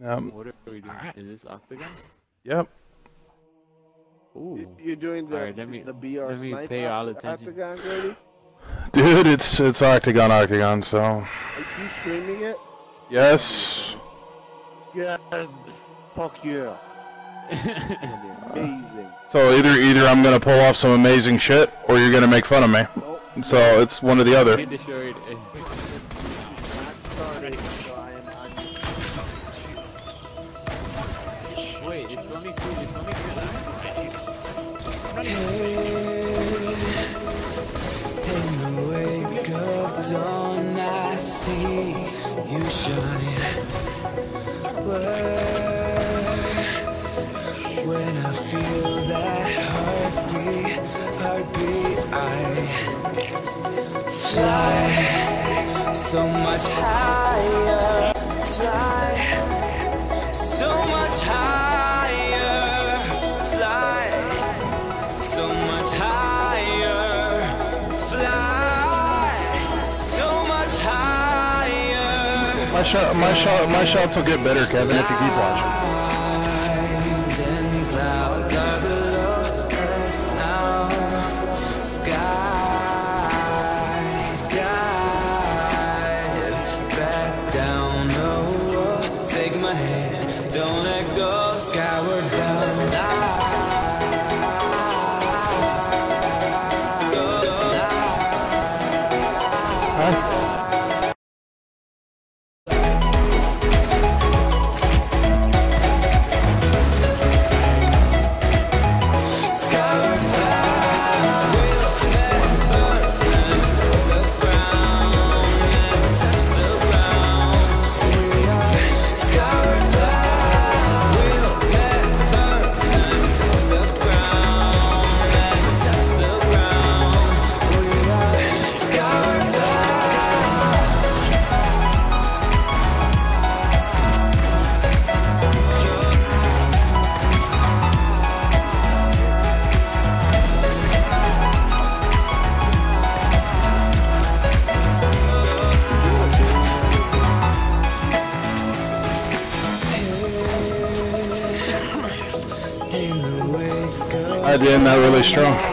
What are we doing? Right. Is this Octogan? Yep. Ooh. You're doing the, right, the BR sniper pay all attention. Octogan, Grady? Dude, it's Octogan, so... Are you streaming it? Yes. Yes. Fuck yeah. Amazing. So either I'm gonna pull off some amazing shit, or you're gonna make fun of me. Nope. So it's one or the other. Wait, it's only two. It's only two. When I wake up, dawn, I see you shine. When I feel that heartbeat, I fly so much higher, fly so much higher, fly so much higher, fly so much higher. My shots will get better, Kevin, if you keep watching. Again, not really strong.